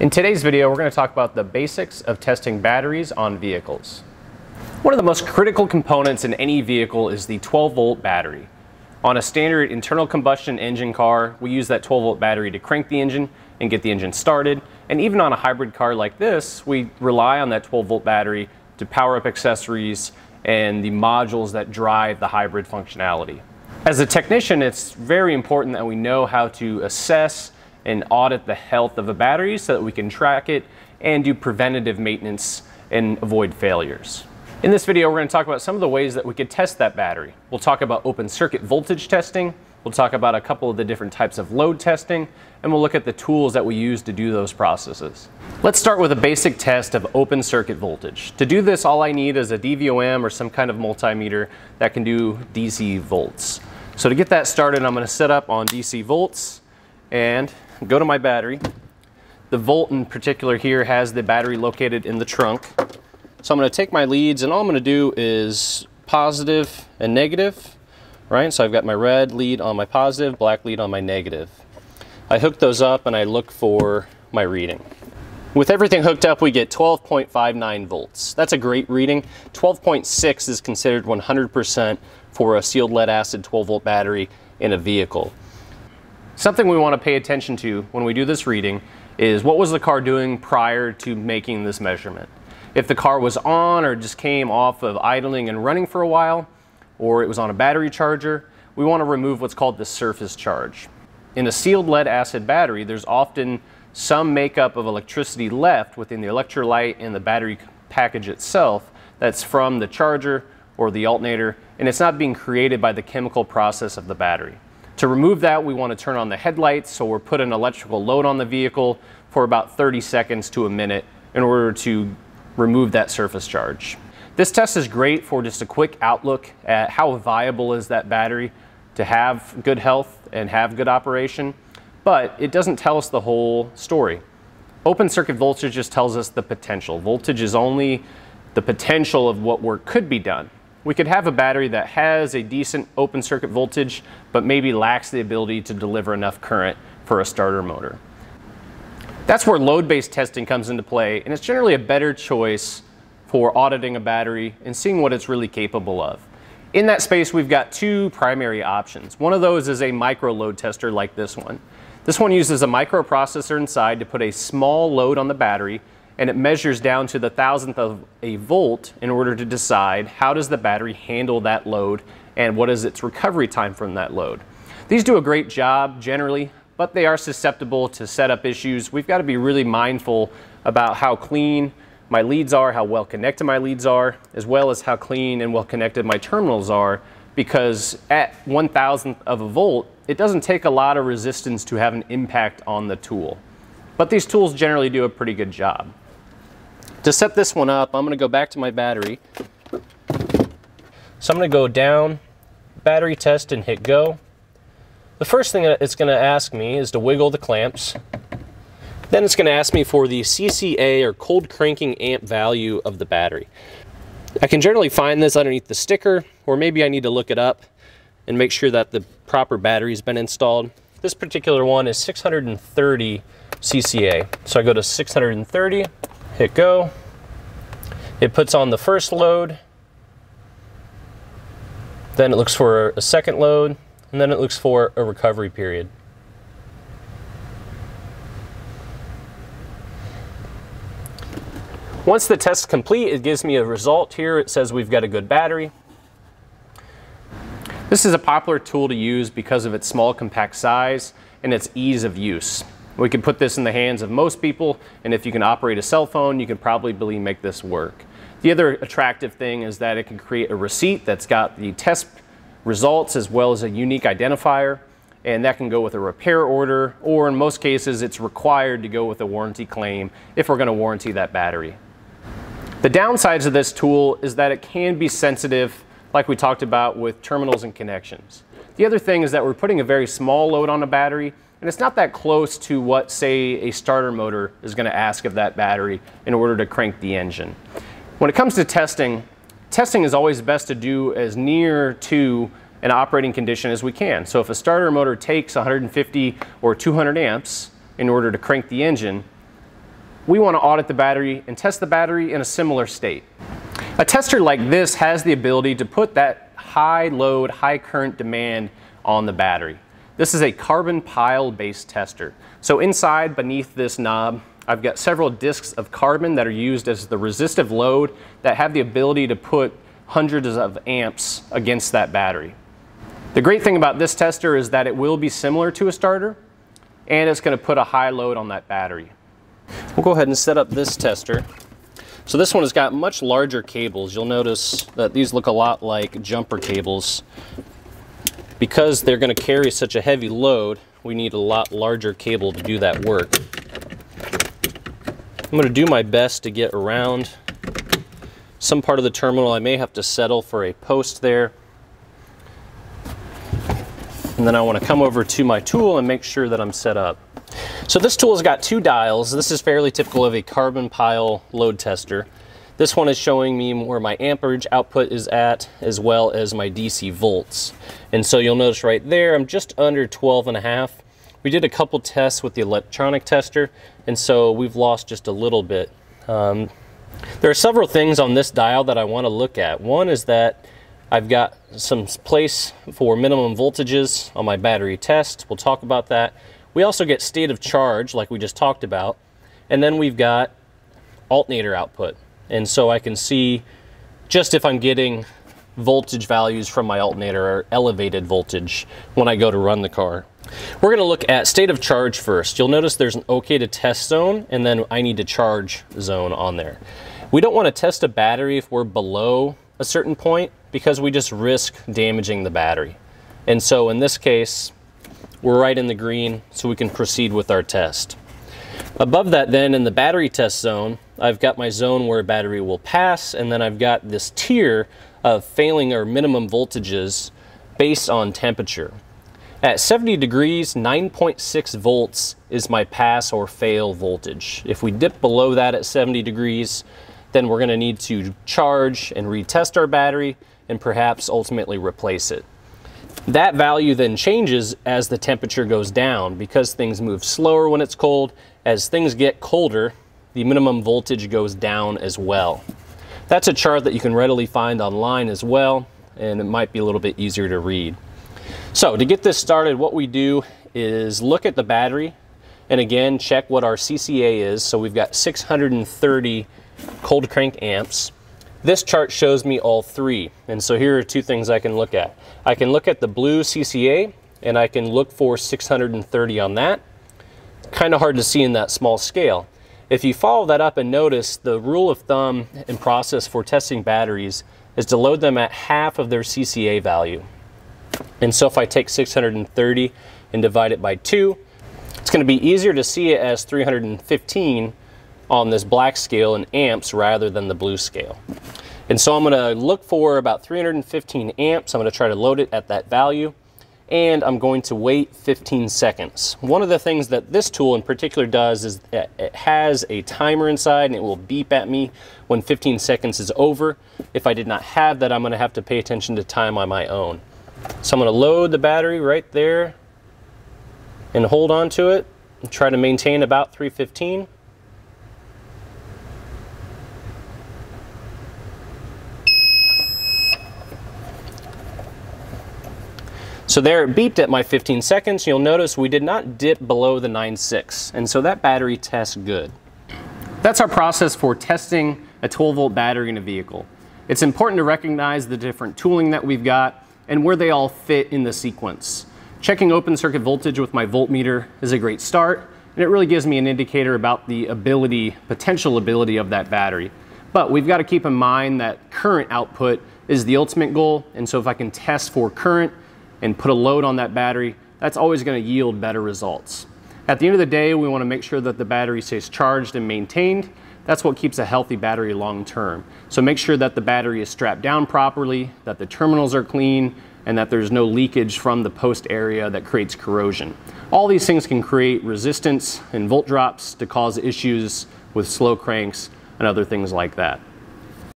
In today's video, we're going to talk about the basics of testing batteries on vehicles. One of the most critical components in any vehicle is the 12-volt battery. On a standard internal combustion engine car, we use that 12-volt battery to crank the engine and get the engine started. And even on a hybrid car like this, we rely on that 12-volt battery to power up accessories and the modules that drive the hybrid functionality. As a technician, it's very important that we know how to assess and audit the health of a battery so that we can track it and do preventative maintenance and avoid failures. In this video, we're going to talk about some of the ways that we could test that battery. We'll talk about open circuit voltage testing, we'll talk about a couple of the different types of load testing, and we'll look at the tools that we use to do those processes. Let's start with a basic test of open circuit voltage. To do this, all I need is a DVOM or some kind of multimeter that can do DC volts. So to get that started, I'm going to set up on DC volts and go to my battery. The volt in particular here has the battery located in the trunk. So I'm going to take my leads and all I'm going to do is positive and negative, right? So I've got my red lead on my positive, black lead on my negative. I hook those up and I look for my reading. With everything hooked up, we get 12.59 volts. That's a great reading. 12.6 is considered 100% for a sealed lead acid 12 volt battery in a vehicle. Something we want to pay attention to when we do this reading is what was the car doing prior to making this measurement. If the car was on or just came off of idling and running for a while, or it was on a battery charger, we want to remove what's called the surface charge. In a sealed lead acid battery, there's often some makeup of electricity left within the electrolyte and the battery package itself that's from the charger or the alternator, and it's not being created by the chemical process of the battery. To remove that, we want to turn on the headlights, so we're putting an electrical load on the vehicle for about 30 seconds to a minute in order to remove that surface charge. This test is great for just a quick outlook at how viable is that battery to have good health and have good operation, but it doesn't tell us the whole story. Open circuit voltage just tells us the potential. Voltage is only the potential of what work could be done. We could have a battery that has a decent open circuit voltage, but maybe lacks the ability to deliver enough current for a starter motor. That's where load-based testing comes into play, and it's generally a better choice for auditing a battery and seeing what it's really capable of. In that space, we've got two primary options. One of those is a micro load tester like this one. This one uses a microprocessor inside to put a small load on the battery, and it measures down to the thousandth of a volt in order to decide how does the battery handle that load and what is its recovery time from that load. These do a great job generally, but they are susceptible to setup issues. We've got to be really mindful about how clean my leads are, how well connected my leads are, as well as how clean and well connected my terminals are, because at 1,000th of a volt, it doesn't take a lot of resistance to have an impact on the tool. But these tools generally do a pretty good job. To set this one up, I'm going to go back to my battery. So I'm going to go down, battery test, and hit go. The first thing that it's going to ask me is to wiggle the clamps. Then it's going to ask me for the CCA or cold cranking amp value of the battery. I can generally find this underneath the sticker, or maybe I need to look it up and make sure that the proper battery has been installed. This particular one is 630 CCA. So I go to 630. Hit go. It puts on the first load, then it looks for a second load, and then it looks for a recovery period. Once the test's complete, it gives me a result here. It says we've got a good battery. This is a popular tool to use because of its small, compact size and its ease of use. We can put this in the hands of most people, and if you can operate a cell phone, you can probably make this work. The other attractive thing is that it can create a receipt that's got the test results as well as a unique identifier, and that can go with a repair order, or in most cases, it's required to go with a warranty claim if we're going to warranty that battery. The downsides of this tool is that it can be sensitive, like we talked about with terminals and connections. The other thing is that we're putting a very small load on a battery, and it's not that close to what, say, a starter motor is going to ask of that battery in order to crank the engine. When it comes to testing, testing is always best to do as near to an operating condition as we can. So if a starter motor takes 150 or 200 amps in order to crank the engine, we want to audit the battery and test the battery in a similar state. A tester like this has the ability to put that high load, high current demand on the battery. This is a carbon pile based tester. So inside beneath this knob, I've got several discs of carbon that are used as the resistive load that have the ability to put hundreds of amps against that battery. The great thing about this tester is that it will be similar to a starter, and it's going to put a high load on that battery. We'll go ahead and set up this tester. So this one has got much larger cables. You'll notice that these look a lot like jumper cables. Because they're going to carry such a heavy load, we need a lot larger cable to do that work. I'm going to do my best to get around some part of the terminal. I may have to settle for a post there. And then I want to come over to my tool and make sure that I'm set up. So this tool has got two dials. This is fairly typical of a carbon pile load tester. This one is showing me where my amperage output is at, as well as my DC volts. And so you'll notice right there, I'm just under 12.5. We did a couple tests with the electronic tester, and so we've lost just a little bit. There are several things on this dial that I want to look at. One is that I've got some place for minimum voltages on my battery test. We'll talk about that. We also get state of charge, like we just talked about. And then we've got alternator output. And so I can see just if I'm getting voltage values from my alternator or elevated voltage when I go to run the car. We're going to look at state of charge first. You'll notice there's an OK to test zone and then I need to charge zone on there. We don't want to test a battery if we're below a certain point because we just risk damaging the battery. And so in this case, we're right in the green, so we can proceed with our test. Above that then, in the battery test zone, I've got my zone where a battery will pass, and then I've got this tier of failing or minimum voltages based on temperature. At 70 degrees, 9.6 volts is my pass or fail voltage. If we dip below that at 70 degrees, then we're going to need to charge and retest our battery and perhaps ultimately replace it. That value then changes as the temperature goes down because things move slower when it's cold. As things get colder, the minimum voltage goes down as well. That's a chart that you can readily find online as well, and it might be a little bit easier to read. So to get this started, what we do is look at the battery and again check what our CCA is. So we've got 630 cold crank amps. This chart shows me all three, and so here are two things I can look at. I can look at the blue CCA and I can look for 630 on that. Kind of hard to see in that small scale. If you follow that up and notice, the rule of thumb and process for testing batteries is to load them at half of their CCA value. And so if I take 630 and divide it by 2, it's going to be easier to see it as 315 on this black scale in amps rather than the blue scale. And so I'm going to look for about 315 amps. I'm going to try to load it at that value, and I'm going to wait 15 seconds. One of the things that this tool in particular does is that it has a timer inside and it will beep at me when 15 seconds is over. If I did not have that, I'm going to have to pay attention to time on my own. So I'm going to load the battery right there and hold on to it and try to maintain about 315. So there it beeped at my 15 seconds. You'll notice we did not dip below the 9.6, and so that battery tests good. That's our process for testing a 12-volt battery in a vehicle. It's important to recognize the different tooling that we've got and where they all fit in the sequence. Checking open circuit voltage with my voltmeter is a great start, and it really gives me an indicator about the potential ability of that battery. But we've got to keep in mind that current output is the ultimate goal, and so if I can test for current and put a load on that battery, that's always going to yield better results. At the end of the day, we want to make sure that the battery stays charged and maintained. That's what keeps a healthy battery long term. So make sure that the battery is strapped down properly, that the terminals are clean, and that there's no leakage from the post area that creates corrosion. All these things can create resistance and volt drops to cause issues with slow cranks and other things like that.